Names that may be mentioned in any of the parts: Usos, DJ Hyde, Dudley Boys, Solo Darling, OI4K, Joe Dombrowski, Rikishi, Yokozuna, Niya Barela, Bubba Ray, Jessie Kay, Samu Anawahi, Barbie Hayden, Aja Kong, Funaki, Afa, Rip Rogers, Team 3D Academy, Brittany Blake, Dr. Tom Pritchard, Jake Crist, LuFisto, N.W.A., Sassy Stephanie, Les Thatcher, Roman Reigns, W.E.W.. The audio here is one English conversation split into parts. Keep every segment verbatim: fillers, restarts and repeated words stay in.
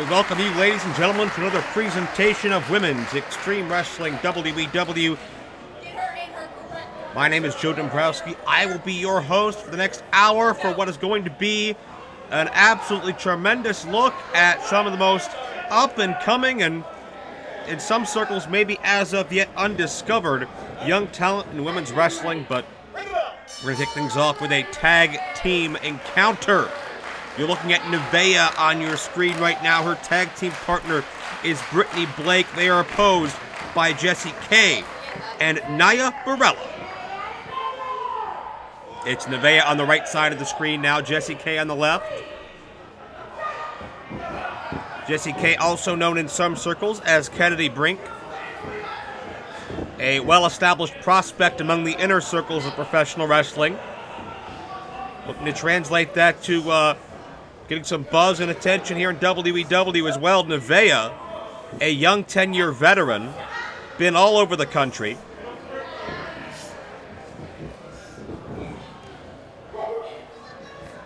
We welcome you, ladies and gentlemen, to another presentation of Women's Extreme Wrestling W E W. My name is Joe Dombrowski. I will be your host for the next hour for what is going to be an absolutely tremendous look at some of the most up-and-coming and, in some circles, maybe as of yet undiscovered young talent in women's wrestling. But we're going to kick things off with a tag team encounter. You're looking at Nevaeh on your screen right now. Her tag team partner is Brittany Blake. They are opposed by Jessie Kay and Niya Barela. It's Nevaeh on the right side of the screen now. Jessie Kay on the left. Jessie Kay, also known in some circles as Kennedy Brink. A well-established prospect among the inner circles of professional wrestling. Looking to translate that to... Uh, Getting some buzz and attention here in W E W as well. Nevaeh, a young ten-year veteran, been all over the country.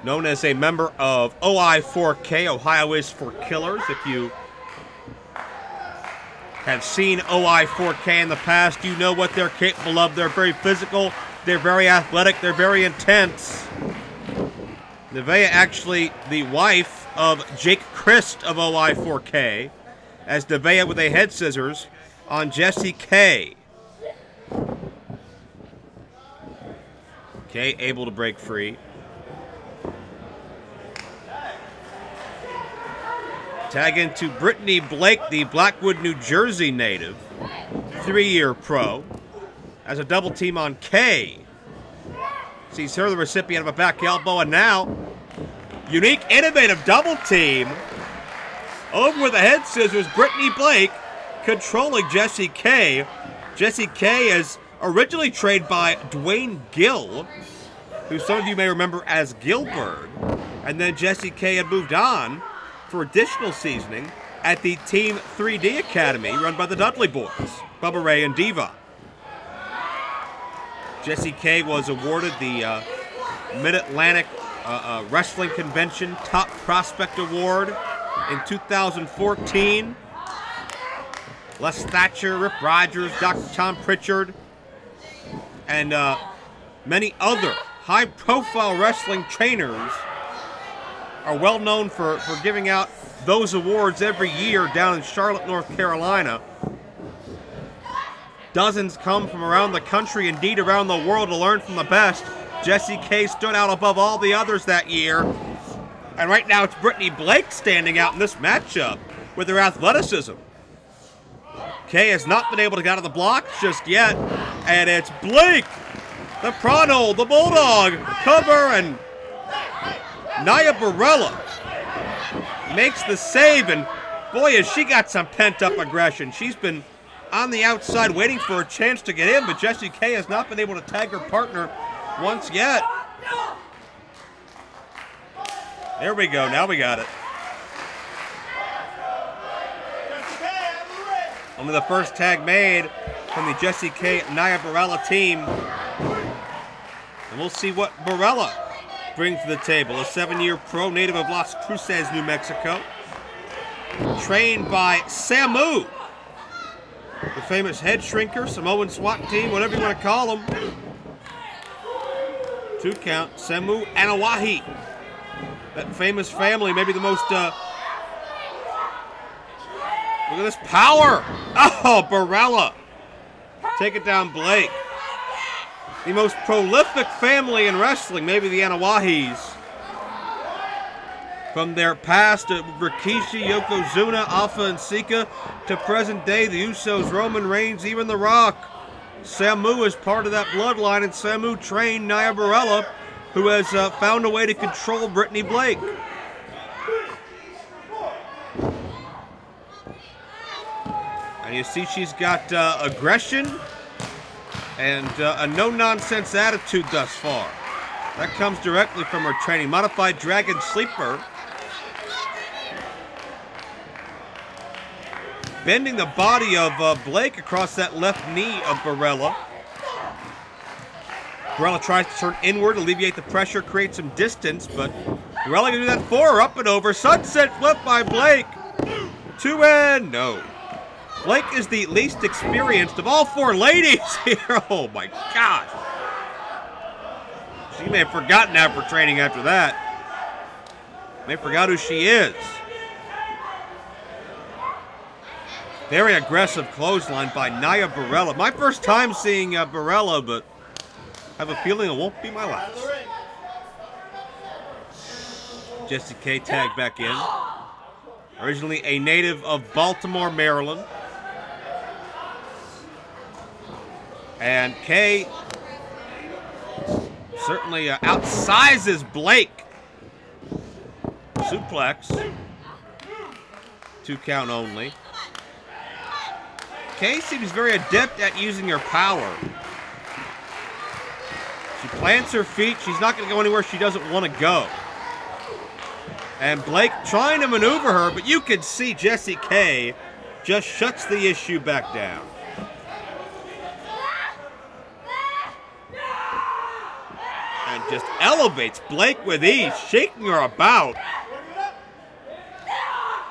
Known as a member of O I four K, Ohio is for Killers. If you have seen O I four K in the past, you know what they're capable of. They're very physical, they're very athletic, they're very intense. Nevaeh, actually the wife of Jake Crist of O I four K, as Nevaeh with a head scissors on Jessie Kay. Kay able to break free. Tag into Brittany Blake, the Blackwood, New Jersey native, three-year pro, as a double team on Kay. Sees her the recipient of a back elbow, and now unique, innovative double team. Over with the head scissors, Brittany Blake controlling Jessie Kay. Jessie Kay is originally trained by Dwayne Gill, who some of you may remember as Gilberg. And then Jessie Kay had moved on for additional seasoning at the Team three D Academy run by the Dudley Boys, Bubba Ray and Diva. Jessie Kay was awarded the uh, Mid-Atlantic uh, uh, Wrestling Convention Top Prospect Award in two thousand fourteen. Les Thatcher, Rip Rogers, Doctor Tom Pritchard, and uh, many other high-profile wrestling trainers are well known for, for giving out those awards every year down in Charlotte, North Carolina. Dozens come from around the country, indeed around the world, to learn from the best. Jessie Kay stood out above all the others that year. And right now it's Brittany Blake standing out in this matchup with her athleticism. Kay has not been able to get out of the blocks just yet. And it's Blake, the Prano, the Bulldog, cover, and Niya Barela makes the save. And boy, has she got some pent-up aggression. She's been on the outside waiting for a chance to get in, but Jessie Kay has not been able to tag her partner once yet. There we go, now we got it. Only the first tag made from the Jessie Kay Niya Barela team. And we'll see what Barela brings to the table. A seven-year pro native of Las Cruces, New Mexico. Trained by Samu, the famous head shrinker, Samoan SWAT team, whatever you want to call them. Two count, Samu Anawahi. That famous family, maybe the most, uh... look at this power! Oh, Barela! Take it down, Blake. The most prolific family in wrestling, maybe the Anawahis. From their past to Rikishi, Yokozuna, Afa, and Sika, to present day, the Usos, Roman Reigns, even The Rock. Samu is part of that bloodline, and Samu trained Niya Barela, who has uh, found a way to control Brittany Blake. And you see she's got uh, aggression and uh, a no-nonsense attitude thus far. That comes directly from her training. Modified Dragon Sleeper. Bending the body of uh, Blake across that left knee of Barela. Barela tries to turn inward, alleviate the pressure, create some distance, but Barela can do that for her. Up and over, sunset flip by Blake. Two and no. Blake is the least experienced of all four ladies here. Oh my gosh. She may have forgotten after training after that. May have forgot who she is. Very aggressive clothesline by Niya Barela. My first time seeing uh, Barela, but I have a feeling it won't be my last. Jessie Kay tagged back in. Originally a native of Baltimore, Maryland. And Kay certainly uh, outsizes Blake. Suplex. Two count only. Kay seems very adept at using her power. She plants her feet. She's not going to go anywhere she doesn't want to go. And Blake trying to maneuver her, but you can see Jessie Kay just shuts the issue back down. And just elevates Blake with ease, shaking her about.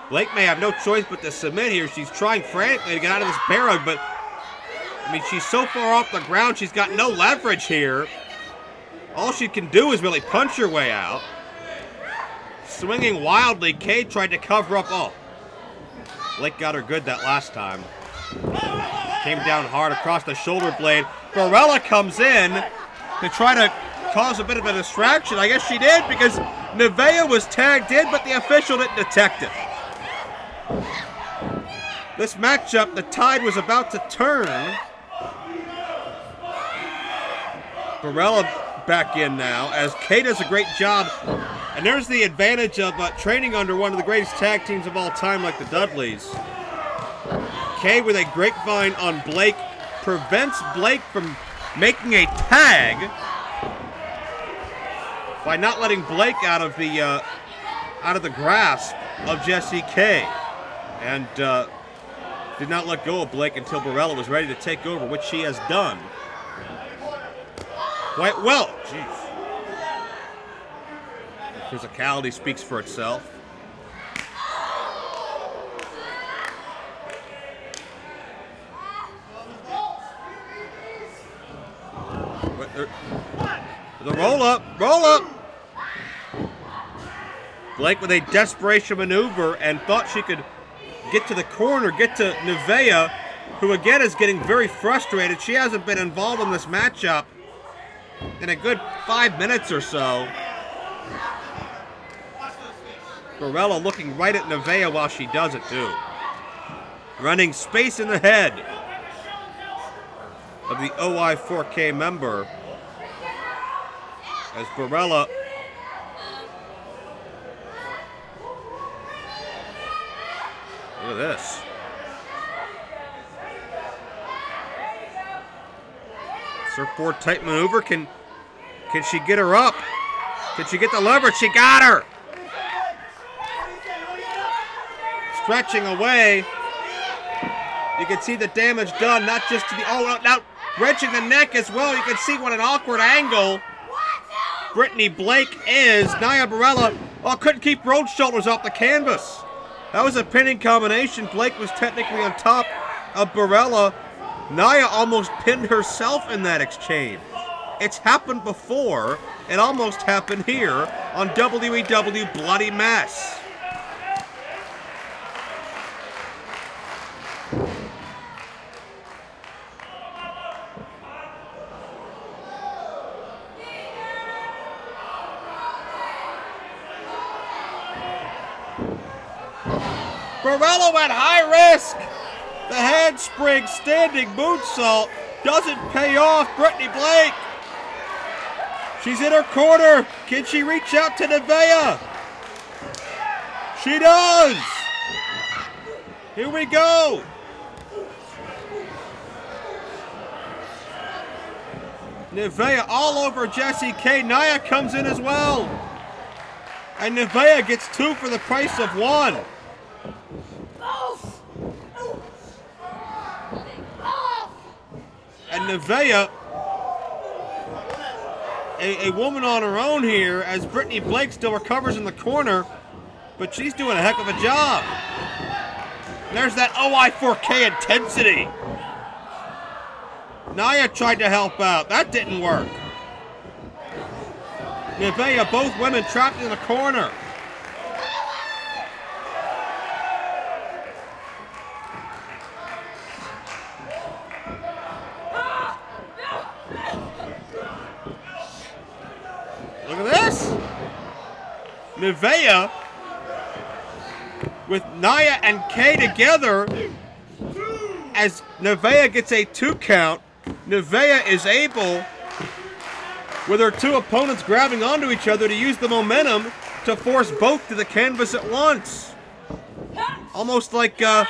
Blake may have no choice but to submit here. She's trying frantically to get out of this bear hug, but I mean, she's so far off the ground, she's got no leverage here. All she can do is really punch her way out. Swinging wildly, Kay tried to cover up. Oh, Blake got her good that last time. Came down hard across the shoulder blade. Barela comes in to try to cause a bit of a distraction. I guess she did, because Nevaeh was tagged in, but the official didn't detect it. This matchup, the tide was about to turn. Barela back in now, as Kay does a great job. And there's the advantage of uh, training under one of the greatest tag teams of all time, like the Dudleys. Kay with a grapevine on Blake prevents Blake from making a tag by not letting Blake out of the uh, out of the grasp of Jessie Kay. And uh, did not let go of Blake until Barela was ready to take over, which she has done quite well. Jeez. The physicality speaks for itself. The roll up, roll up. Blake with a desperation maneuver and thought she could get to the corner, get to Nevaeh, who again is getting very frustrated. She hasn't been involved in this matchup in a good five minutes or so. Barela looking right at Nevaeh while she does it too. Running space in the head of the O I four K member as Barela Look at this. Surfboard type maneuver. Can can she get her up? Can she get the leverage? She got her. Stretching away. You can see the damage done, not just to the oh now wrenching the neck as well. You can see what an awkward angle Brittany Blake is. Niya Barela oh couldn't keep her own shoulders off the canvas. That was a pinning combination. Blake was technically on top of Barela. Niya almost pinned herself in that exchange. It's happened before. It almost happened here on W E W Bloody Mess. Barela at high risk. The handspring standing moonsault doesn't pay off Brittany Blake. She's in her corner. Can she reach out to Nevaeh? She does. Here we go. Nevaeh all over Jessie Kay. Niya comes in as well. And Nevaeh gets two for the price of one. And Nevaeh, a, a woman on her own here, as Brittany Blake still recovers in the corner, but she's doing a heck of a job. There's that O I four K intensity. Niya tried to help out. That didn't work. Nevaeh, both women trapped in the corner. Look at this. Nevaeh with Niya and Kay together as Nevaeh gets a two count. Nevaeh is able, with her two opponents grabbing onto each other, to use the momentum to force both to the canvas at once. Almost like uh,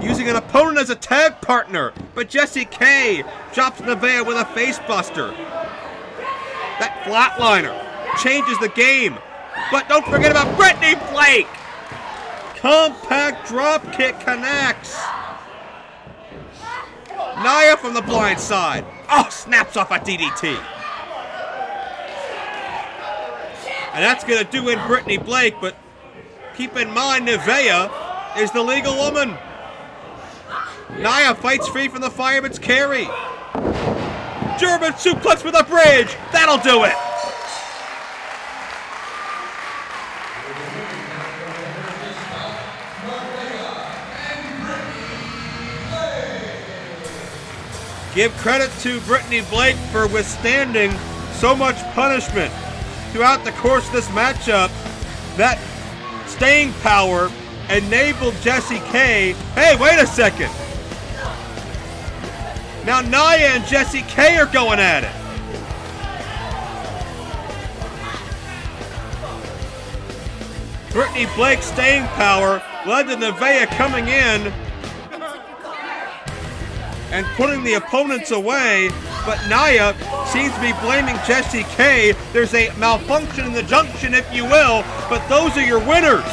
using an opponent as a tag partner. But Jessie Kay drops Nevaeh with a face buster. That flatliner changes the game. But don't forget about Brittany Blake. Compact dropkick connects. Niya from the blind side. Oh, snaps off a D D T. And that's going to do in Brittany Blake, but keep in mind Nevaeh is the legal woman. Niya fights free from the fireman's carry. German suplex with a bridge. That'll do it. Give credit to Brittany Blake for withstanding so much punishment throughout the course of this matchup. That staying power enabled Jessie Kay. Hey, wait a second. Now Niya and Jessie Kay are going at it. Brittany Blake's staying power led to Nevaeh coming in and putting the opponents away, but Niya seems to be blaming Jessie Kay. There's a malfunction in the junction, if you will, but those are your winners.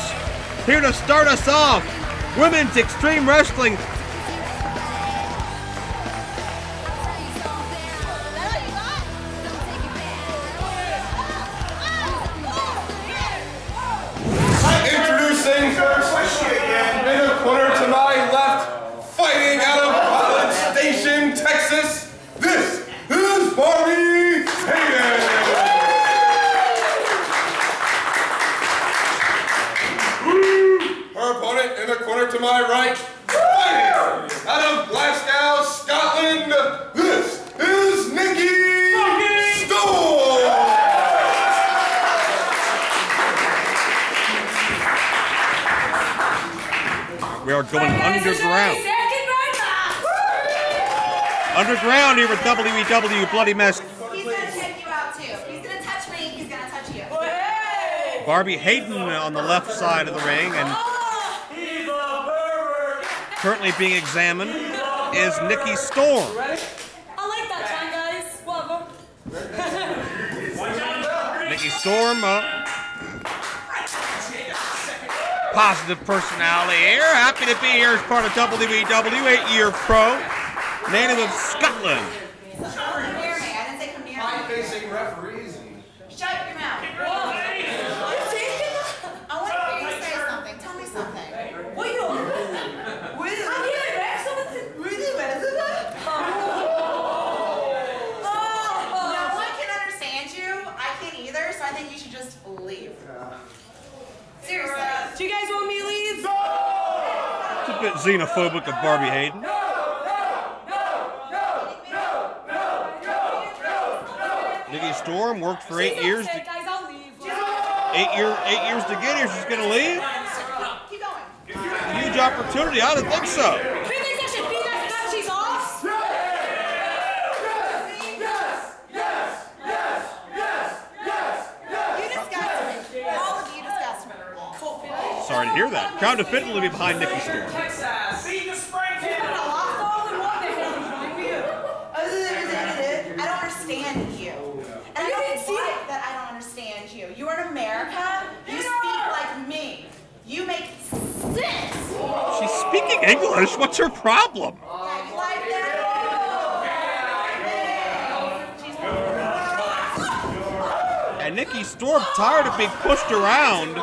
Here to start us off, Women's Extreme Wrestling. Introducing again, in the corner to my left, fighting out of Texas, this is Barbie Hayden. Her opponent in the corner to my right, fighting out of Glasgow, Scotland, this is Nikki Storm. We are going underground. Underground here with W E W Bloody Mess. He's gonna take you out too. He's gonna touch me, he's gonna touch you. Barbie Hayden on the left side of the ring, and currently being examined is Nikki Storm. I like that time, guys. Love them. Nikki Storm, uh, positive personality here. Happy to be here as part of W E W, eight-year pro. Native of Scotland. Come near me. I didn't say come near me. High facing referees. Shut your mouth. I want to hear you say something. Tell me something. What you? I'm here to ask something really resonant. No one can understand you. I can't either, so I think you should just leave. Seriously. Do you guys want me to leave? It's a bit xenophobic of Barbie Hayden. Nikki Storm worked for eight years. Sick, guys, I'll leave. Eight year, eight years to get here. She's gonna leave. Keep going. A huge opportunity. I don't think so. She's off. Yes, yes, yes, yes, yes, yes. You disgust me. All of you disgust me. Sorry to hear that. Crowd to fit will be behind Nikki Storm. Speaking English, what's her problem? Yeah, you like that? And Nikki Storm, tired of being pushed around,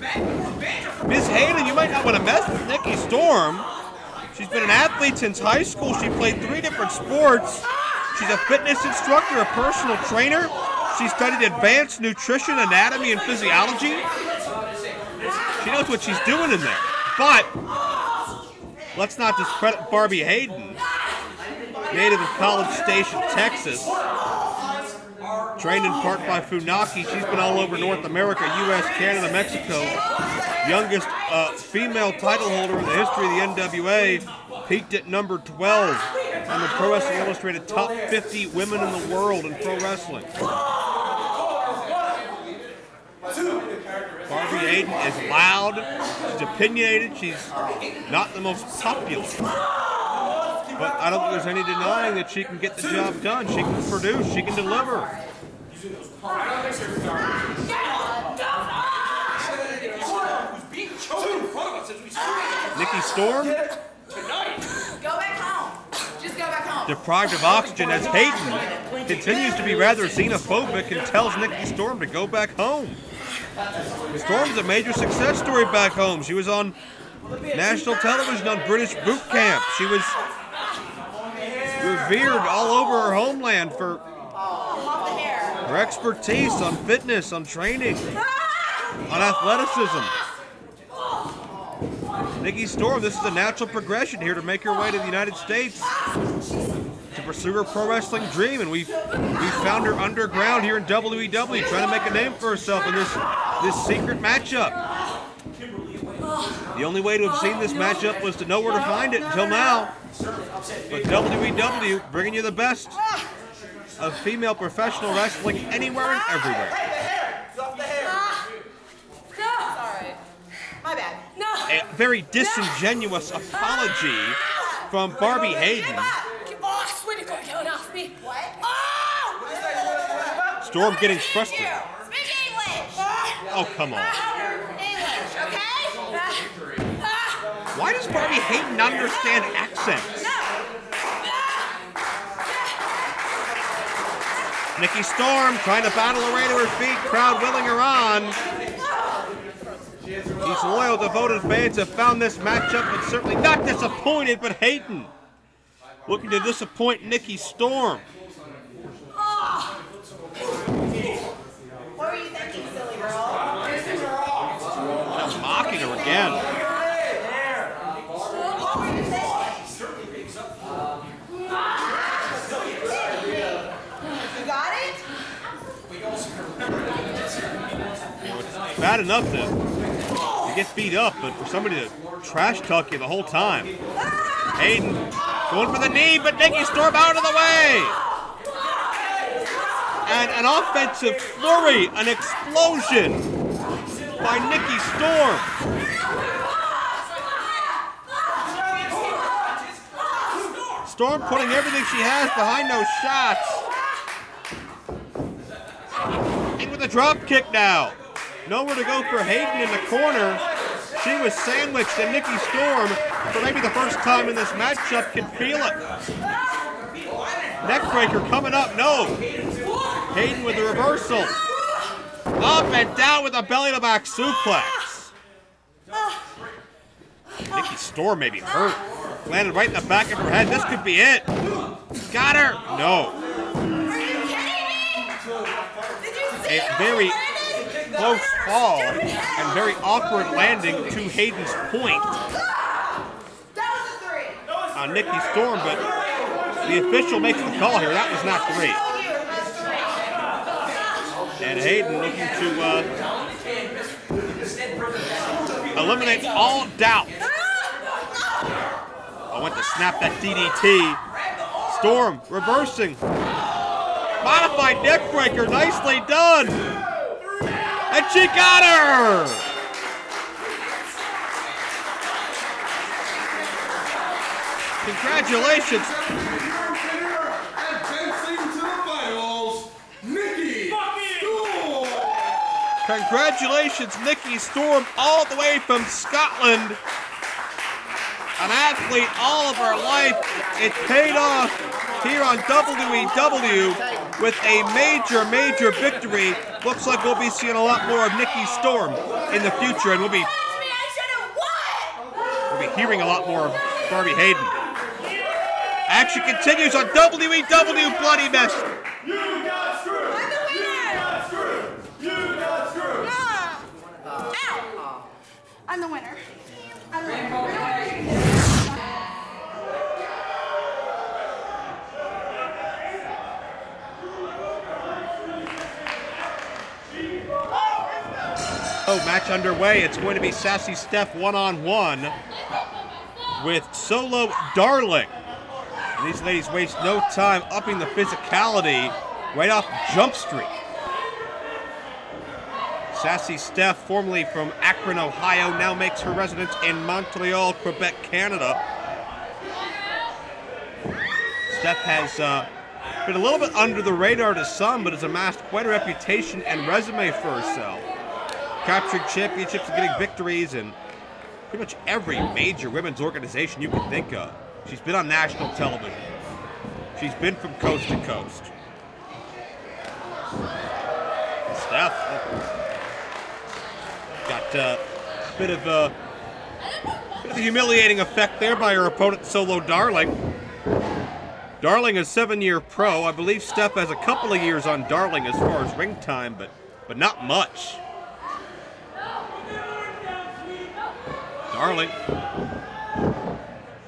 Miss Hayden, you might not want to mess with Nikki Storm. She's been an athlete since high school. She played three different sports. She's a fitness instructor, a personal trainer. She studied advanced nutrition, anatomy, and physiology. She knows what she's doing in there. But let's not discredit Barbie Hayden, native of College Station, Texas. Trained in part by Funaki, she's been all over North America, U S, Canada, Mexico. Youngest uh, female title holder in the history of the N W A, peaked at number twelve on the Pro Wrestling Illustrated top fifty women in the world in pro wrestling. Barbie Hayden is loud, she's opinionated, she's not the most popular. But I don't think there's any denying that she can get the job done. She can produce, she can deliver. Nikki Storm? Go back home. Just go back home. Deprived of oxygen as Hayden continues to be rather xenophobic and tells Nikki Storm to go back home. Storm's a major success story back home. She was on national television on British Boot Camp. She was revered all over her homeland for her expertise on fitness, on training, on athleticism. Nikki Storm, this is a natural progression here to make her way to the United States to pursue her pro wrestling dream, and we've, we've found her underground here in W E W, trying to make a name for herself in this, this secret matchup. The only way to have seen this matchup was to know where to find it until now. But W E W bringing you the best of female professional wrestling anywhere and everywhere. A very disingenuous apology from Barbie Hayden. Storm getting frustrated. Oh, come on. Why does Barbie Hayden not understand accents? Nikki Storm trying to battle her way to her feet, crowd willing her on. These loyal, devoted fans have found this matchup and certainly not disappointed, but Hayden looking to disappoint Nikki Storm. Oh. What were you thinking, silly girl? Just mocking her again. Bad enough to, to get beat up, but for somebody to trash talk you the whole time. Hayden going for the knee, but Nikki Storm out of the way. And an offensive flurry, an explosion by Nikki Storm. Storm putting everything she has behind those shots. And with a drop kick now. Nowhere to go for Hayden in the corner. She was sandwiched, and Nikki Storm, for maybe the first time in this matchup, can feel it. Neckbreaker coming up, no. Hayden with the reversal. Up and down with a belly-to-back suplex. Nikki Storm may be hurt. Landed right in the back of her head. This could be it. Got her. No. Are you kidding me? Did you see it? A very close fall and very awkward landing to Hayden's point on Nikki Storm, but the official makes the call here. That was not three. And Hayden looking to uh, eliminate all doubt. I went to snap that D D T. Storm reversing. Modified neckbreaker, nicely done. And she got her! Congratulations. Congratulations, Nikki Storm, all the way from Scotland. An athlete all of her life. It paid off here on W E W. with a major, major victory. Looks like we'll be seeing a lot more of Nikki Storm in the future, and we'll be, we'll be hearing a lot more of Barbie Hayden. Action continues on W E W Bloody Mess. You got screwed! You got screwed! You got screwed! No. Ow! I'm the winner. I'm the winner. I'm the winner. Match underway. It's going to be Sassy Steph one-on-one with Solo Darling. And these ladies waste no time upping the physicality right off Jump Street. Sassy Steph, formerly from Akron, Ohio, now makes her residence in Montreal, Quebec, Canada. Steph has uh, been a little bit under the radar to some, but has amassed quite a reputation and resume for herself. Capturing championships and getting victories in pretty much every major women's organization you can think of. She's been on national television. She's been from coast to coast. Steph got uh, a bit of a, bit of a humiliating effect there by her opponent, Solo Darling. Darling is seven-year pro. I believe Steph has a couple of years on Darling as far as ring time, but but not much. Darling,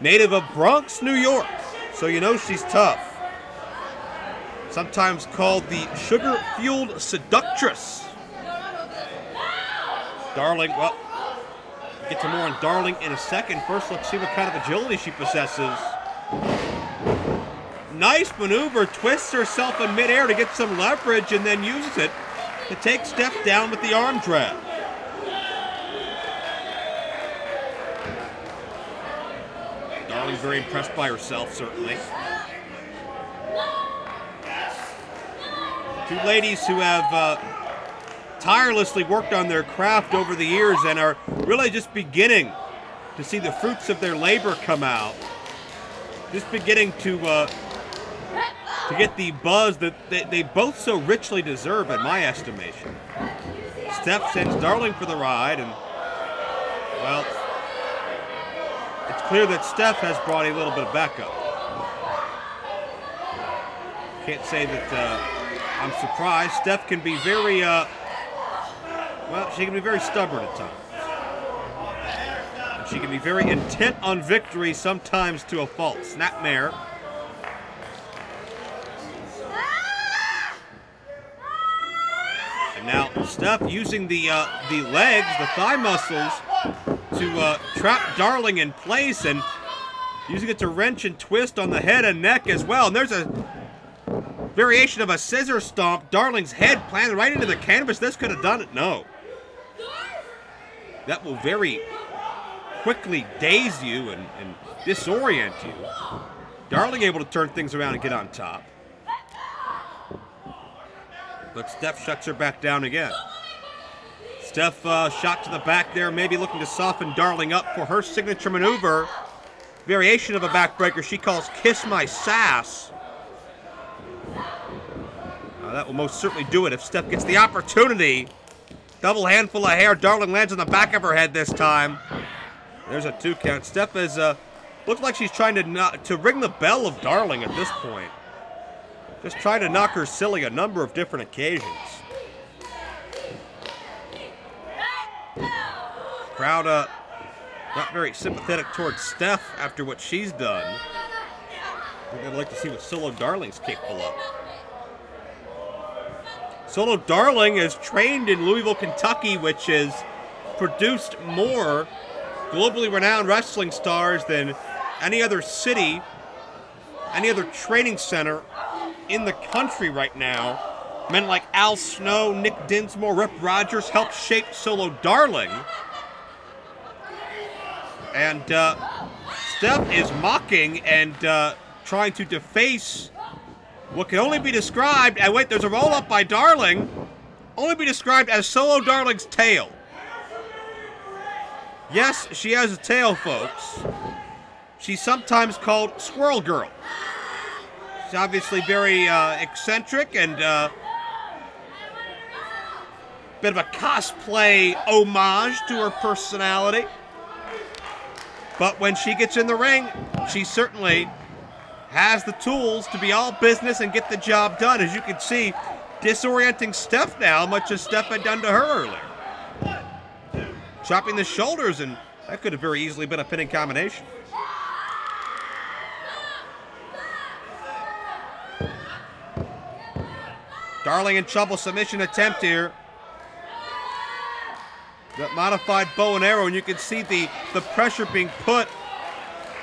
native of Bronx, New York, so you know she's tough. Sometimes called the sugar-fueled seductress. Darling, well, we'll get to more on Darling in a second. First, let's see what kind of agility she possesses. Nice maneuver, twists herself in midair to get some leverage and then uses it to take Steph down with the arm drag. Darling's very impressed by herself, certainly. Two ladies who have uh, tirelessly worked on their craft over the years and are really just beginning to see the fruits of their labor come out. Just beginning to uh, to get the buzz that they, they both so richly deserve, in my estimation. Steph sends Darling for the ride, and well, it's clear that Steph has brought a little bit of backup. Can't say that uh, I'm surprised. Steph can be very, uh, well, she can be very stubborn at times. And she can be very intent on victory, sometimes to a fault. Snapmare. And now Steph using the uh, the legs, the thigh muscles, to uh, trap Darling in place and using it to wrench and twist on the head and neck as well. And there's a variation of a scissor stomp. Darling's head planted right into the canvas. This could have done it. No. That will very quickly daze you and, and disorient you. Darling able to turn things around and get on top. But Steph shuts her back down again. Steph uh, shot to the back there, maybe looking to soften Darling up for her signature maneuver. Variation of a backbreaker she calls Kiss My Sass. Uh, that will most certainly do it if Steph gets the opportunity. Double handful of hair. Darling lands on the back of her head this time. There's a two count. Steph is, uh, looks like she's trying to, not, to ring the bell of Darling at this point. Just trying to knock her silly a number of different occasions. Crowd uh, not very sympathetic towards Steph after what she's done. I'd like to see what Solo Darling's capable of. Solo Darling is trained in Louisville, Kentucky, which has produced more globally renowned wrestling stars than any other city, any other training center in the country right now. Men like Al Snow, Nick Dinsmore, Rip Rogers helped shape Solo Darling. And uh, Steph is mocking and uh, trying to deface what can only be described, and wait, there's a roll-up by Darling, only be described as Solo Darling's tail. Yes, she has a tail, folks. She's sometimes called Squirrel Girl. She's obviously very uh, eccentric and a uh, bit of a cosplay homage to her personality. But when she gets in the ring, she certainly has the tools to be all business and get the job done. As you can see, disorienting Steph now, much as Steph had done to her earlier. Chopping the shoulders, and that could have very easily been a pinning combination. Darling in trouble, submission attempt here. That modified bow and arrow, and you can see the, the pressure being put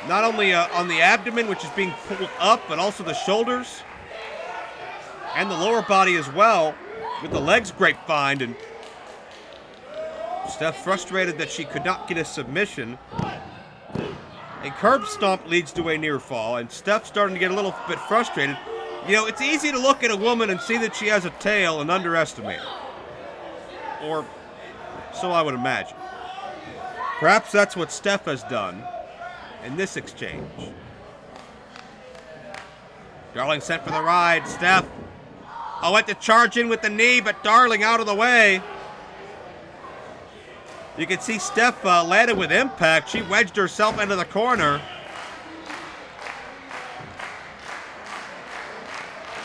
not only uh, on the abdomen, which is being pulled up, but also the shoulders and the lower body as well, with the legs grapevined. And Steph frustrated that she could not get a submission. A curb stomp leads to a near fall, and Steph starting to get a little bit frustrated. You know, it's easy to look at a woman and see that she has a tail and underestimate her. Or so I would imagine. Perhaps that's what Steph has done in this exchange. Darling sent for the ride. Steph, I went to charge in with the knee, but Darling out of the way. You can see Steph uh, landed with impact. She wedged herself into the corner.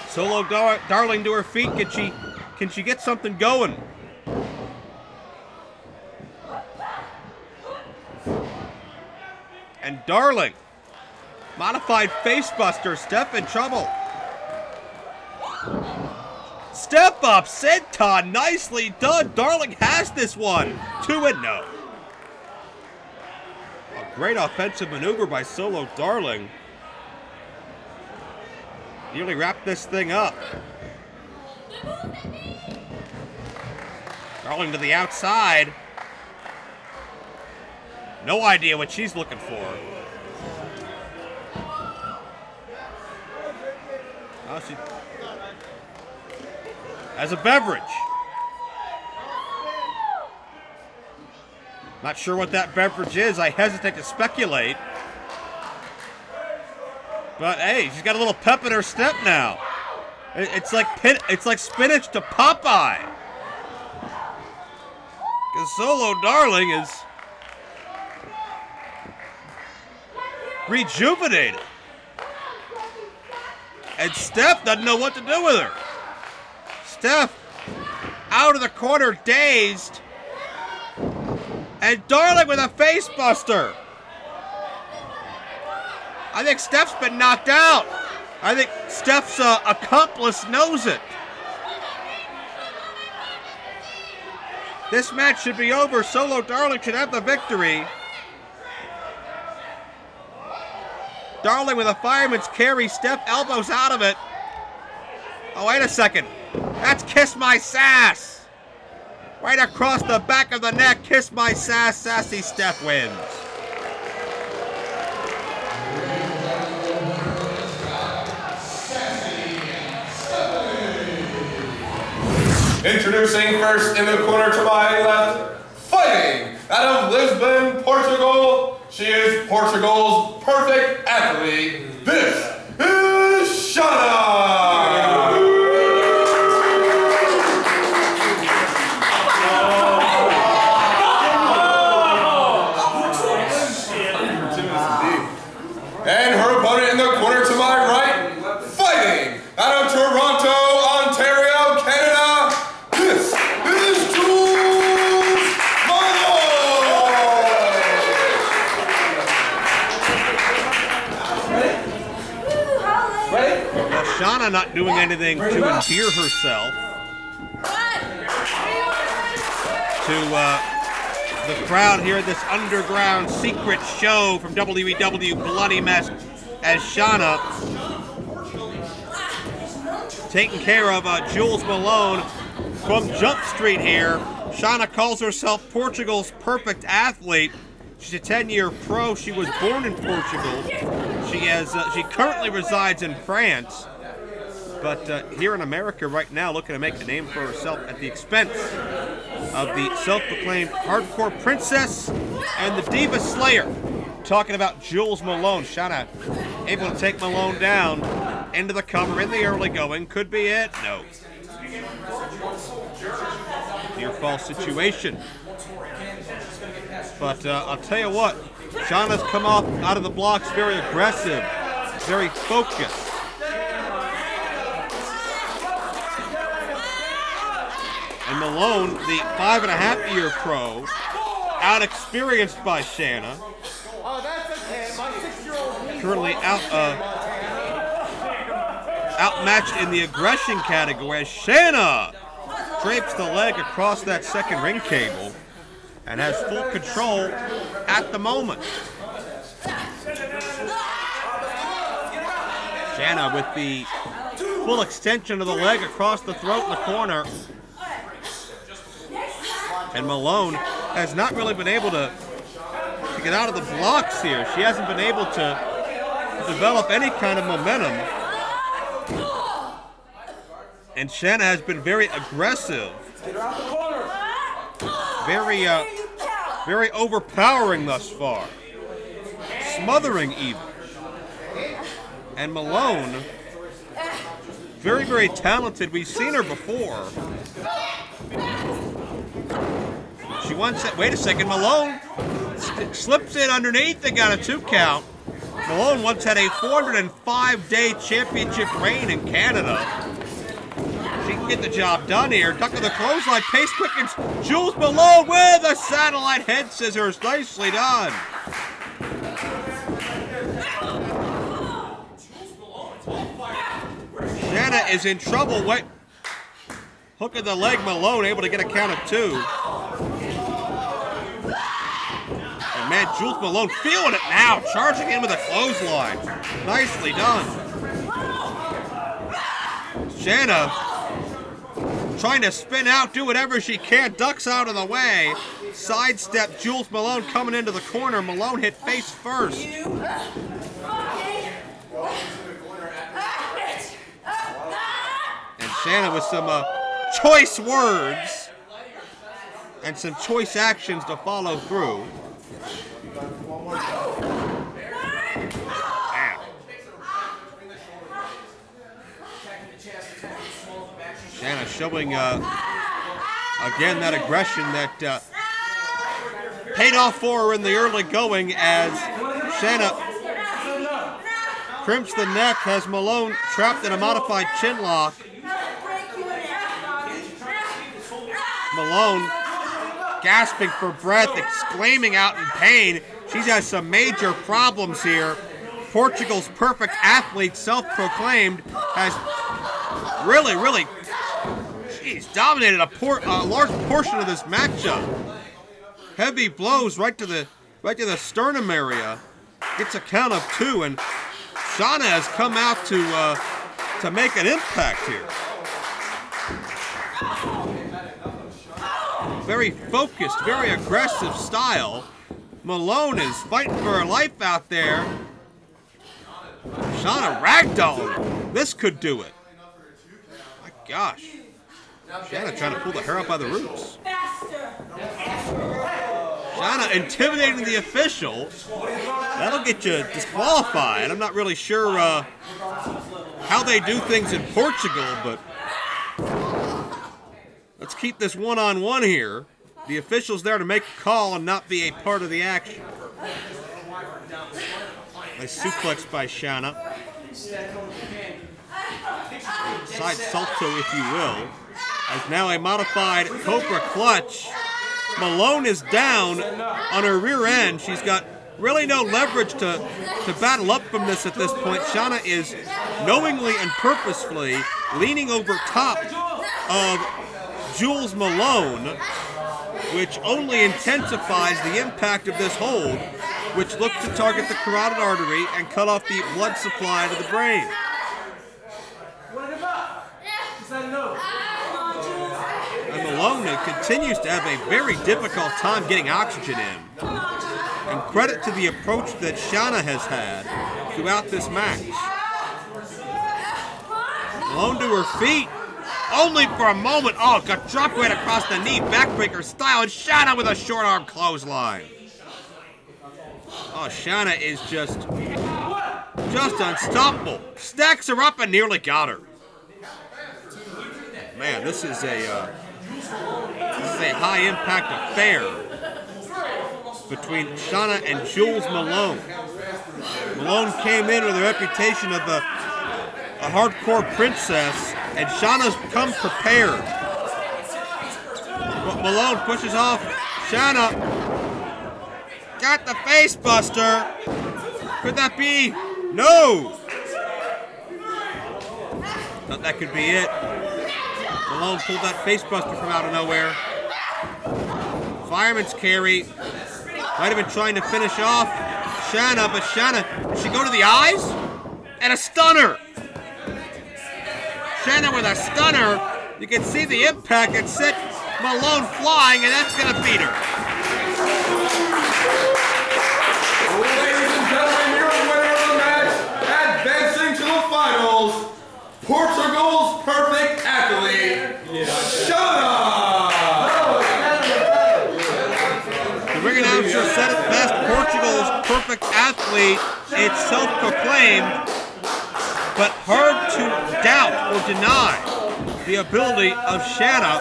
Solo Dar Darling to her feet. Can she, can she get something going? And Darling, modified facebuster. Steph in trouble. Step up, senton, nicely done. Darling has this one. two and oh. A great offensive maneuver by Solo Darling. Nearly wrapped this thing up. Darling to the outside. No idea what she's looking for. Oh, she... As a beverage. Not sure what that beverage is. I hesitate to speculate. But hey, she's got a little pep in her step now. It's like pin, it's like spinach to Popeye. Because Solo Darling is rejuvenated. And Steph doesn't know what to do with her. Steph out of the corner, dazed. And Darling with a face buster. I think Steph's been knocked out. I think Steph's uh, accomplice knows it. This match should be over. Solo Darling should have the victory. Darling with a fireman's carry. Steph elbows out of it. Oh, wait a second. That's Kiss My Sass. Right across the back of the neck. Kiss My Sass. Sassy Steph wins. Introducing first in the corner to my left, fighting out of Lisbon, Portugal. She is Portugal's perfect athlete. This is Shanna! And her opponent in the corner to my right, fighting out of Toronto, Ontario, Canada. This is Jules Malone. Well, Shanna not doing anything to endear herself to uh, the crowd here at this underground secret show from W E W Bloody Mess, as Shanna taking care of uh, Jules Malone from Jump Street here. Shanna calls herself Portugal's perfect athlete. She's a ten-year pro. She was born in Portugal. She has uh, she currently resides in France, but uh, here in America right now looking to make a name for herself at the expense of the self-proclaimed hardcore princess and the diva slayer. Talking about Jules Malone. Shanna able to take Malone down into the cover in the early going. Could be it. No. Near false situation. But uh, I'll tell you what, Shanna's come off out of the blocks very aggressive, very focused. And Malone, the five and a half year pro, out experienced by Shanna. Currently out uh, outmatched in the aggression category as Shanna drapes the leg across that second ring cable and has full control at the moment. Shanna with the full extension of the leg across the throat in the corner. And Malone has not really been able to, to get out of the blocks here. She hasn't been able to develop any kind of momentum. And Shanna has been very aggressive. Very, uh, very overpowering thus far. Smothering even. And Malone, very, very talented. We've seen her before. She wants it. Wait a second, Malone slips it underneath. They got a two count. Malone once had a four hundred five day championship reign in Canada. She can get the job done here. Ducking the clothesline, pace quickens. Jules Malone with a satellite head scissors. Nicely done. Shanna is in trouble. Wait. Hook of the leg, Malone able to get a count of two. Man, Jules Malone feeling it now, charging in with a clothesline. Nicely done. Shanna trying to spin out, do whatever she can, ducks out of the way. Sidestep Jules Malone coming into the corner. Malone hit face first. And Shanna with some uh, choice words and some choice actions to follow through. Shanna showing uh, again that aggression that uh, paid off for her in the early going as Shanna crimps the neck, has Malone trapped in a modified chin lock. Malone gasping for breath, exclaiming out in pain. She's had some major problems here. Portugal's perfect athlete, self-proclaimed, has really, really, geez, dominated a, por a large portion of this matchup. Heavy blows right to the right to the sternum area. Gets a count of two, and Shanna has come out to uh, to make an impact here. Very focused, very aggressive style. Malone is fighting for her life out there. Shanna ragdolling. This could do it. My gosh. Shanna trying to pull the hair up by the roots. Shanna intimidating the official. That'll get you disqualified. I'm not really sure uh, how they do things in Portugal, but let's keep this one-on-one here. The official's there to make a call and not be a part of the action. Nice suplex by Shanna. Side salto, if you will. As now a modified Cobra clutch. Malone is down on her rear end. She's got really no leverage to, to battle up from this at this point. Shanna is knowingly and purposefully leaning over top of Jules Malone, which only intensifies the impact of this hold, which looks to target the carotid artery and cut off the blood supply to the brain. And Malone continues to have a very difficult time getting oxygen in. And credit to the approach that Shanna has had throughout this match. Malone to her feet. Only for a moment. Oh, got dropped right across the knee. Backbreaker style. And Shanna with a short arm clothesline. Oh, Shanna is just Just unstoppable. Stacks her up and nearly got her. Man, this is a uh, this is a high-impact affair between Shanna and Jules Malone. Malone came in with the reputation of a, a hardcore princess, and Shanna's come prepared. But Malone pushes off Shanna. Got the face buster. Could that be? No. Thought that could be it. Malone pulled that face buster from out of nowhere. Fireman's carry. Might have been trying to finish off Shanna, but Shanna, did she go to the eyes? And a stunner! Shanna with a stunner. You can see the impact. It sent Malone flying, and that's gonna beat her. Ladies and gentlemen, your winner of the match, advancing to the finals, Portugal's perfect athlete, yeah. Shanna! The ring announcer said it best, Portugal's perfect athlete. It's self-proclaimed, but hard to doubt or deny the ability of Shanna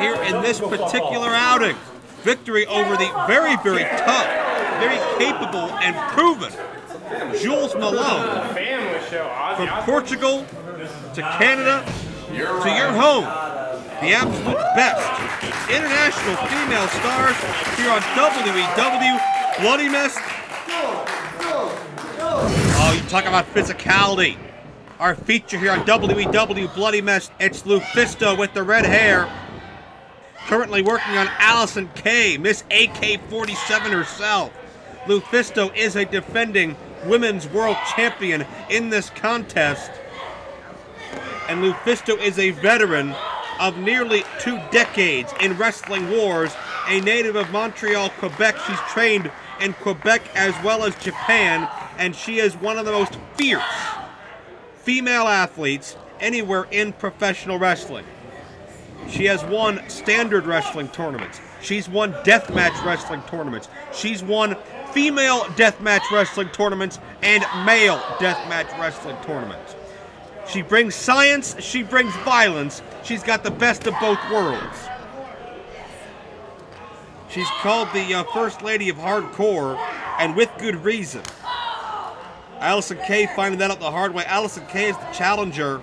here in this particular outing. Victory over the very, very tough, very capable and proven Jules Malone, from Portugal to Canada to your home, the absolute best international female stars here on W E W. Bloody mess. Oh, you talk about physicality. Our feature here on W E W Bloody Mess, it's LuFisto with the red hair. Currently working on Allison Kay, Miss A K forty-seven herself. LuFisto is a defending women's world champion in this contest, and LuFisto is a veteran of nearly two decades in wrestling wars, a native of Montreal, Quebec. She's trained in Quebec as well as Japan, and she is one of the most fierce female athletes anywhere in professional wrestling. She has won standard wrestling tournaments. She's won deathmatch wrestling tournaments. She's won female deathmatch wrestling tournaments and male deathmatch wrestling tournaments. She brings science, she brings violence. She's got the best of both worlds. She's called the uh, First Lady of Hardcore, and with good reason. Allison Kay finding that out the hard way. Allison Kay is the challenger,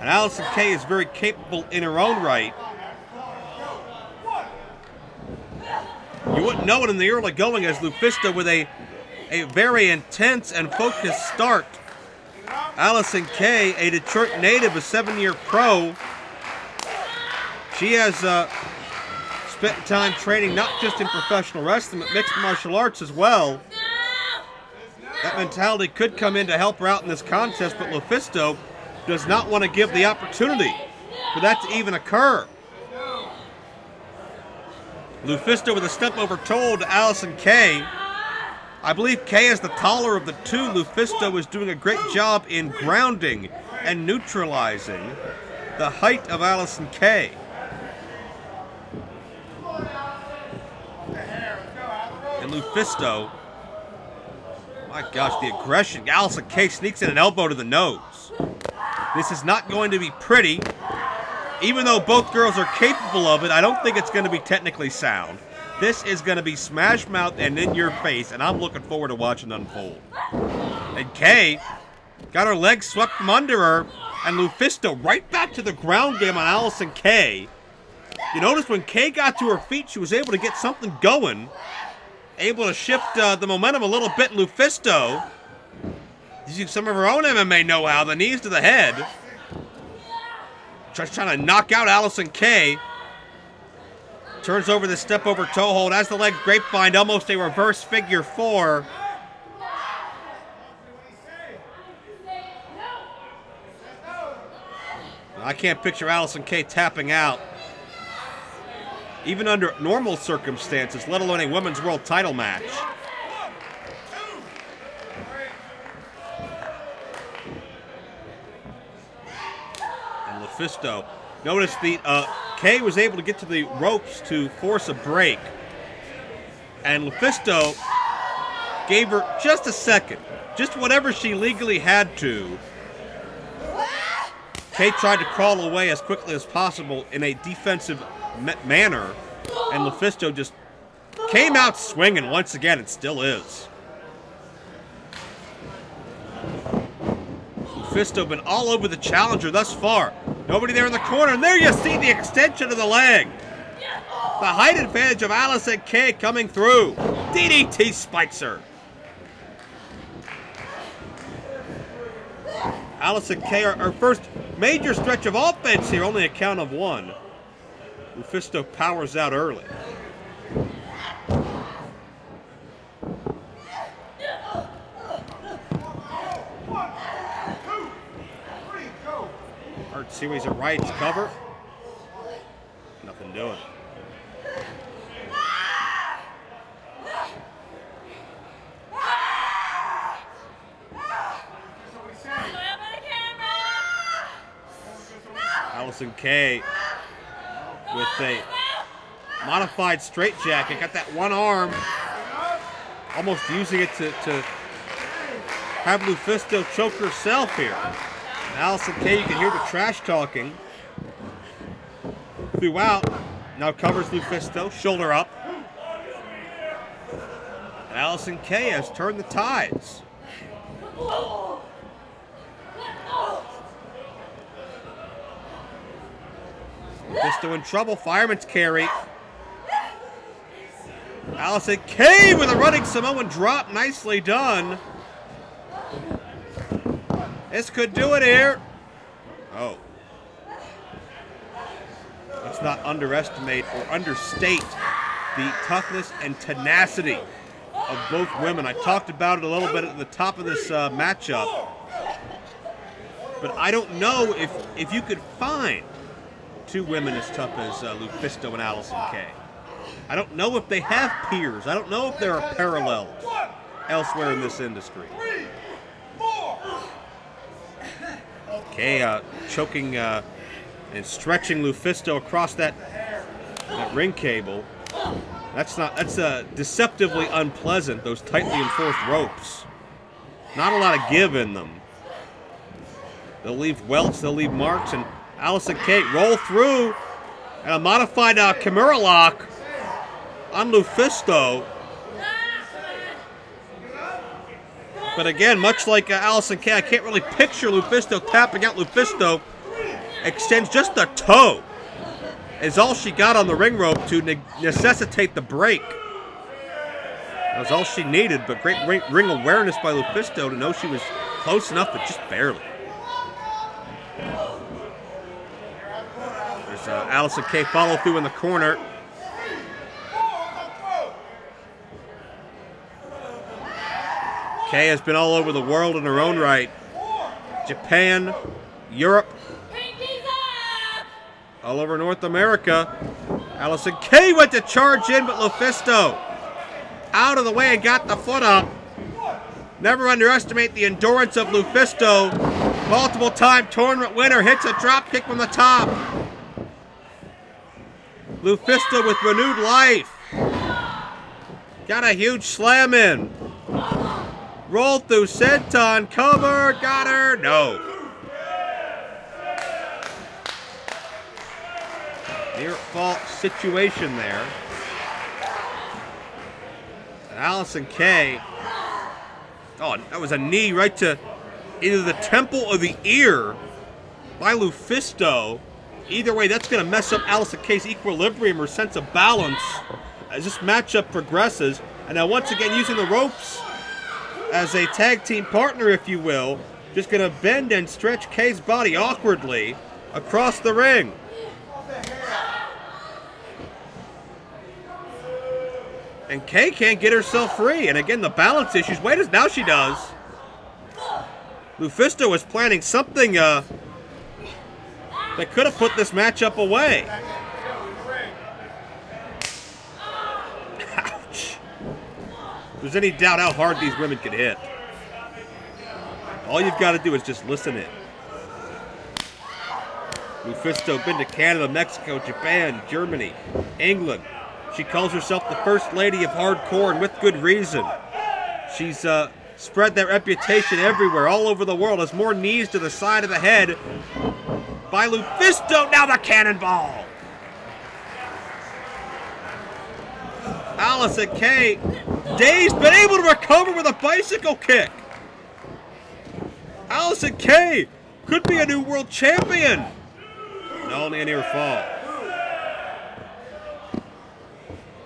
and Allison Kay is very capable in her own right. You wouldn't know it in the early going, as LuFisto with a, a very intense and focused start. Allison Kay, a Detroit native, a seven-year pro. She has uh, spent time training not just in professional wrestling, but mixed martial arts as well. That mentality could come in to help her out in this contest, but LuFisto does not want to give the opportunity for that to even occur. LuFisto with a step over toe to Allison Kay. I believe Kay is the taller of the two. LuFisto is doing a great job in grounding and neutralizing the height of Allison Kay. And LuFisto, my gosh, the aggression. Allison Kay sneaks in an elbow to the nose. This is not going to be pretty. Even though both girls are capable of it, I don't think it's going to be technically sound. This is going to be smash mouth and in your face, and I'm looking forward to watching it unfold. And Kay got her legs swept from under her, and LuFisto right back to the ground game on Allison Kay. You notice when Kay got to her feet, she was able to get something going. Able to shift uh, the momentum a little bit. LuFisto using some of her own M M A know-how, the knees to the head. Just trying to knock out Allison Kay. Turns over the step over toe hold, as the leg grapevine, almost a reverse figure four. I can't picture Allison Kay tapping out, even under normal circumstances, let alone a women's world title match. And LuFisto, notice the, uh, Kay was able to get to the ropes to force a break. And LuFisto gave her just a second, just whatever she legally had to. Kay tried to crawl away as quickly as possible in a defensive ma manner, and LuFisto just came out swinging once again and still is. LuFisto been all over the challenger thus far. Nobody there in the corner, and there you see the extension of the leg. The height advantage of Allison Kay coming through. D D T spikes her. Allison Kay, our first major stretch of offense here, only a count of one. LuFisto powers out early. Hard series of rights cover. Nothing doing. Allison Kay with a modified straitjacket. Got that one arm, almost using it to, to have LuFisto choke herself here. And Allison Kay, you can hear the trash talking throughout. Now covers LuFisto, shoulder up. And Allison Kay has turned the tides. LuFisto in trouble, fireman's carry. Allison Kay with a running Samoan drop, nicely done. This could do it here. Oh. Let's not underestimate or understate the toughness and tenacity of both women. I talked about it a little bit at the top of this uh, matchup. But I don't know if, if you could find two women as tough as uh, LuFisto and Allison Kay. I don't know if they have peers. I don't know if there are parallels elsewhere in this industry. Kay uh, choking uh, and stretching LuFisto across that, that ring cable. That's not. That's uh, deceptively unpleasant. Those tightly enforced ropes. Not a lot of give in them. They'll leave welts. They'll leave marks. And Allison Kay roll through and a modified uh, Kimura lock on LuFisto. But again, much like uh, Allison Kay, I can't really picture LuFisto tapping out. LuFisto extends just a toe, is all she got on the ring rope to ne necessitate the break. That was all she needed, but great ring, ring awareness by LuFisto to know she was close enough, but just barely. Uh, Allison Kay follow through in the corner. Kay has been all over the world in her own right. Japan, Europe, all over North America. Allison Kay went to charge in, but LuFisto out of the way and got the foot up. Never underestimate the endurance of LuFisto. Multiple-time tournament winner, hits a drop kick from the top. LuFisto with renewed life. Got a huge slam in. Rolled through senton, cover, got her, no. Near fault situation there. And Allison Kay. Oh, that was a knee right to either the temple or the ear by LuFisto. Either way, that's going to mess up Allison Kay's equilibrium or sense of balance as this matchup progresses. And now once again, using the ropes as a tag team partner, if you will, just going to bend and stretch Kay's body awkwardly across the ring. And Kay can't get herself free. And again, the balance issues. Wait, now she does. LuFisto was planning something... Uh, They could have put this matchup away. Ouch. If there's any doubt how hard these women can hit, all you've got to do is just listen in. LuFisto been to Canada, Mexico, Japan, Germany, England. She calls herself the first lady of hardcore, and with good reason. She's uh, spread that reputation everywhere, all over the world. There's more knees to the side of the head by LuFisto. Now the cannonball. Allison Kay, Day's been able to recover with a bicycle kick. Allison Kay could be a new world champion. Not only a near fall.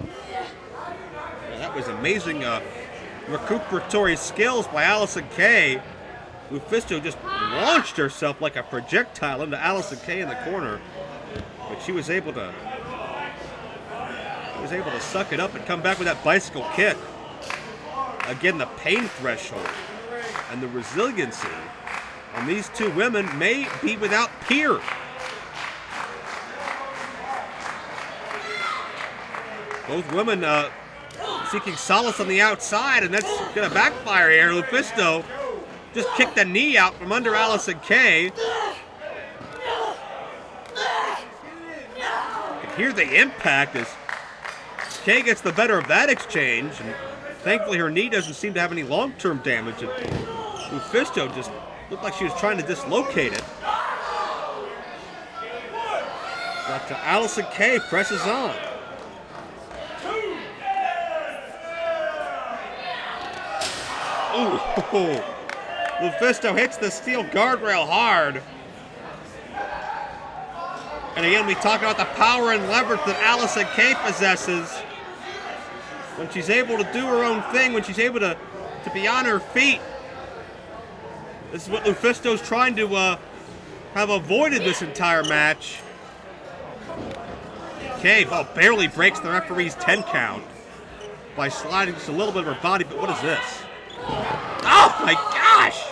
Well, that was amazing uh, recuperatory skills by Allison Kay. LuFisto just launched herself like a projectile into Allison Kay in the corner, but she was able to was able to suck it up and come back with that bicycle kick. Again, the pain threshold and the resiliency on these two women may be without peer. Both women uh, seeking solace on the outside, and that's gonna backfire here. LuFisto just kicked the knee out from under Allison Kay. You can hear the impact as Kay gets the better of that exchange, and thankfully her knee doesn't seem to have any long-term damage. And LuFisto just looked like she was trying to dislocate it. But uh, Allison Kay presses on. Ooh, LuFisto hits the steel guardrail hard. And again, we talk about the power and leverage that Allison Kay possesses. When she's able to do her own thing, when she's able to, to be on her feet. This is what LuFisto's trying to uh, have avoided this entire match. Kay oh, barely breaks the referee's ten count by sliding just a little bit of her body, but what is this? Oh my gosh!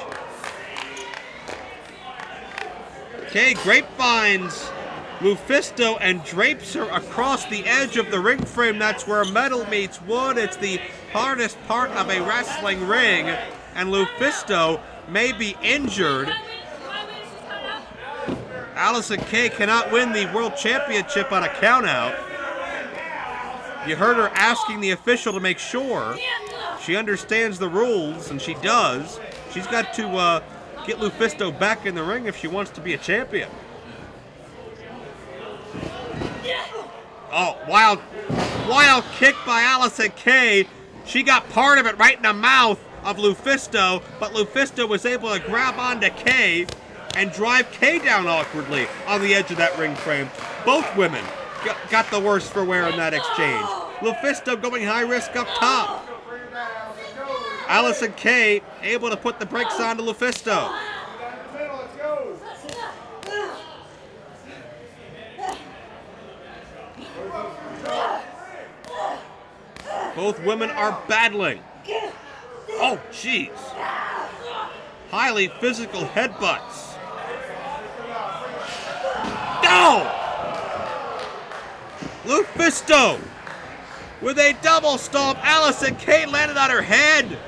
Kay grapevines LuFisto and drapes her across the edge of the ring frame. That's where metal meets wood. It's the hardest part of a wrestling ring, and LuFisto may be injured. Allison Kay cannot win the World Championship on a countout. You heard her asking the official to make sure she understands the rules, and she does. She's got to uh, get LuFisto back in the ring if she wants to be a champion. Oh, wild, wild kick by Allison Kay. She got part of it right in the mouth of LuFisto, but LuFisto was able to grab onto Kay and drive Kay down awkwardly on the edge of that ring frame. Both women got the worst for wear in that exchange. LuFisto going high risk up top. Allison Kay able to put the brakes on to LuFisto. Both women are battling. Oh, jeez. Highly physical headbutts. No! LuFisto with a double stomp. Allison Kay landed on her head.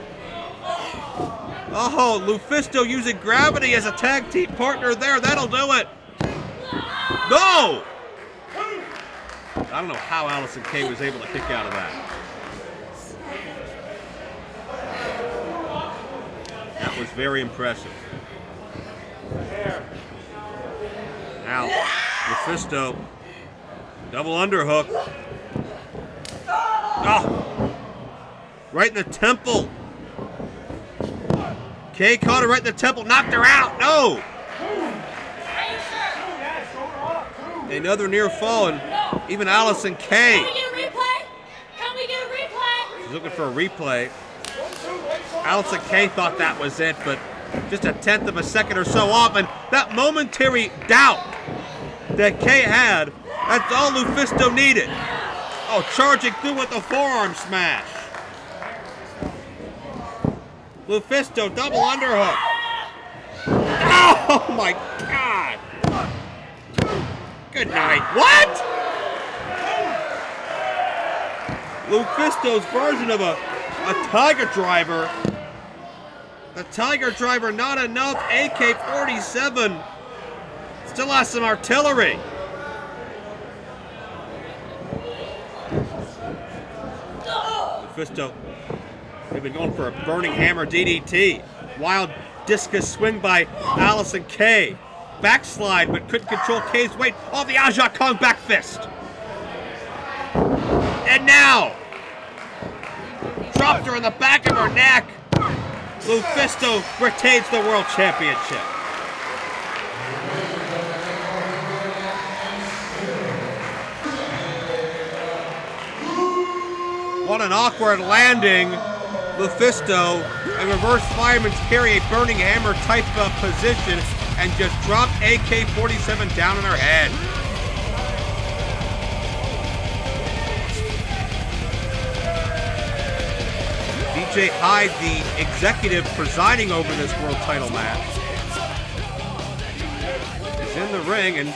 Oh, LuFisto using gravity as a tag team partner there. That'll do it. No! I don't know how Allison Kay was able to kick out of that. That was very impressive. Now, LuFisto, double underhook. Oh, right in the temple. Kay caught her right in the temple, knocked her out. No. Another near fall, and even Allison Kay. Can we get a replay? Can we get a replay? She's looking for a replay. Allison Kay thought that was it, but just a tenth of a second or so off, and that momentary doubt that Kay had, that's all LuFisto needed. Oh, charging through with the forearm smash. LuFisto, double underhook. Oh my God. Good night. What? LuFisto's version of a, a Tiger Driver. The Tiger Driver, not enough. A K forty-seven still has some artillery. LuFisto They've been going for a burning hammer D D T. Wild discus swing by Allison Kay. Backslide, but couldn't control Kay's weight. Oh, the Aja Kong back fist. And now, dropped her in the back of her neck. LuFisto retains the World Championship. What an awkward landing. LuFisto, a reverse fireman's carry, a burning hammer type of position, and just dropped A K forty-seven down on her head. D J Hyde, the executive presiding over this world title match, is in the ring, and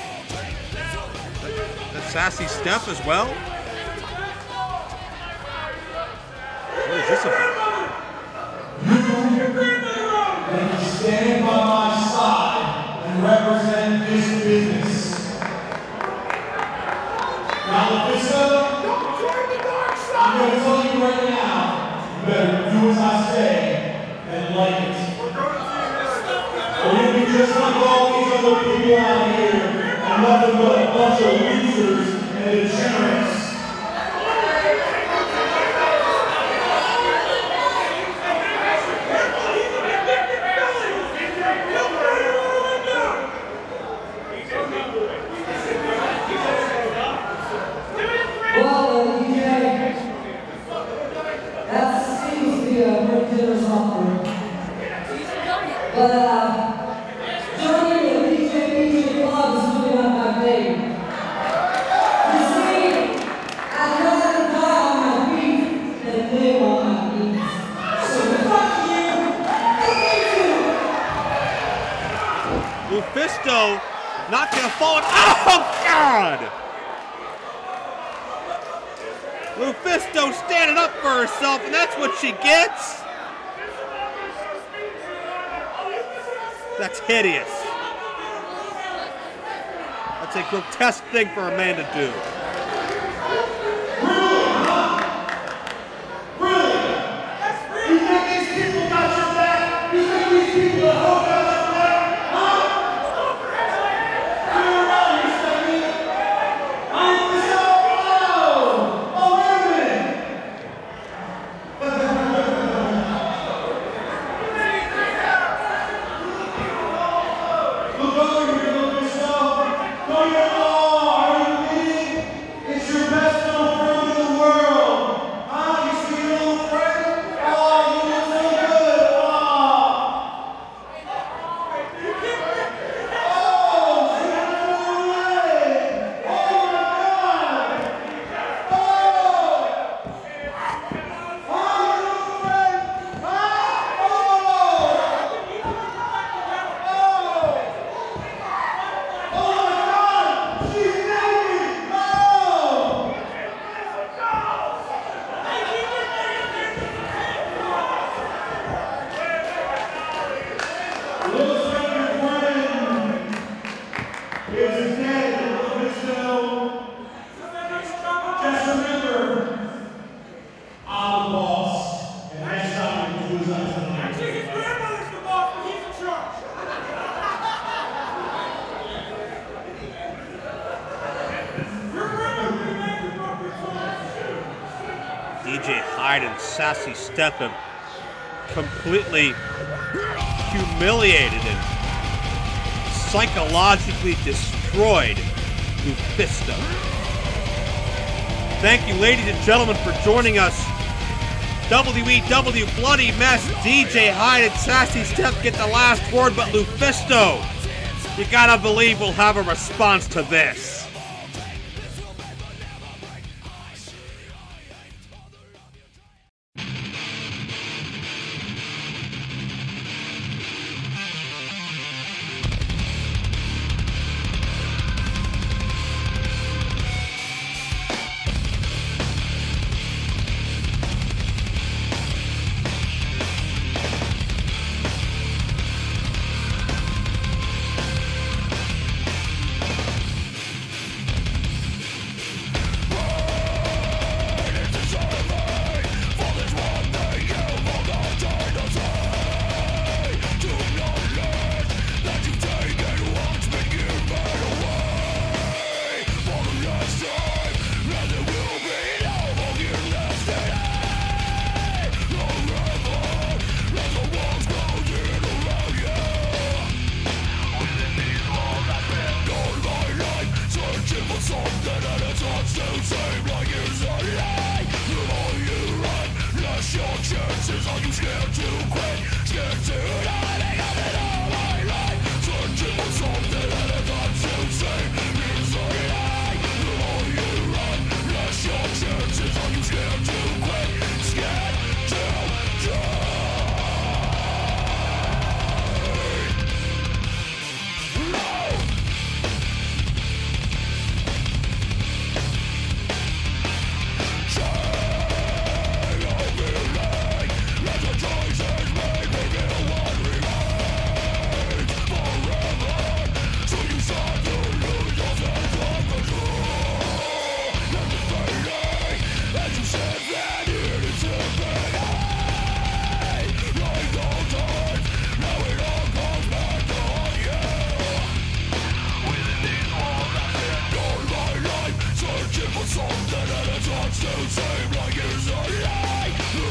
the, the Sassy Steph as well. What is this about? And stand by my side and represent this business. Now, LuFisto, don't turn the dark side. I'm going to tell you right now, you better do as I say and like it. We're going to be just like all these other people out here and nothing but a bunch of losers and degenerates. LuFisto not gonna fall. Oh God! LuFisto standing up for herself, and that's what she gets. That's hideous. That's a grotesque thing for a man to do. Sassy Steph completely humiliated and psychologically destroyed LuFisto. Thank you, ladies and gentlemen, for joining us. W E W Bloody Mess, D J Hyde and Sassy Steph get the last word, but LuFisto, you gotta believe we'll have a response to this.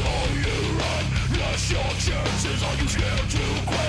All you run, lost your chances. Are you scared to quit?